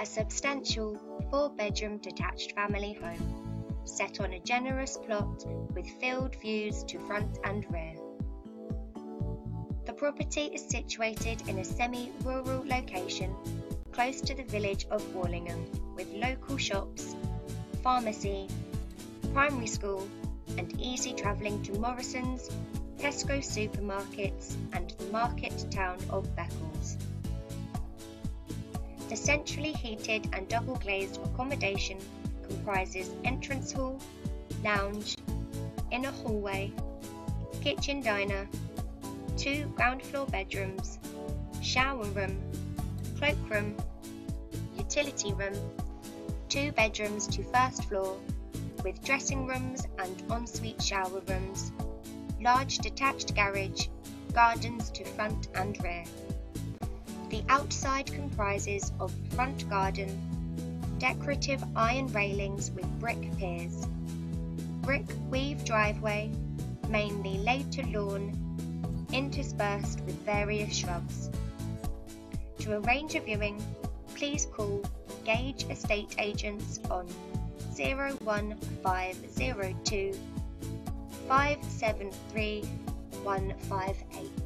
a substantial four-bedroom detached family home, set on a generous plot with field views to front and rear. The property is situated in a semi-rural location, close to the village of Worlingham, with local shops, pharmacy, primary school, and easy travelling to Morrisons, Tesco supermarkets, and the market town of Beccles. The centrally heated and double glazed accommodation comprises entrance hall, lounge, inner hallway, kitchen diner, two ground floor bedrooms, shower room, cloakroom, utility room, two bedrooms to first floor, with dressing rooms and ensuite shower rooms, large detached garage, gardens to front and rear. The outside comprises of front garden, decorative iron railings with brick piers, brick weave driveway, mainly laid to lawn, interspersed with various shrubs. To arrange a viewing, please call Gage Estate Agents on 01502 573 158.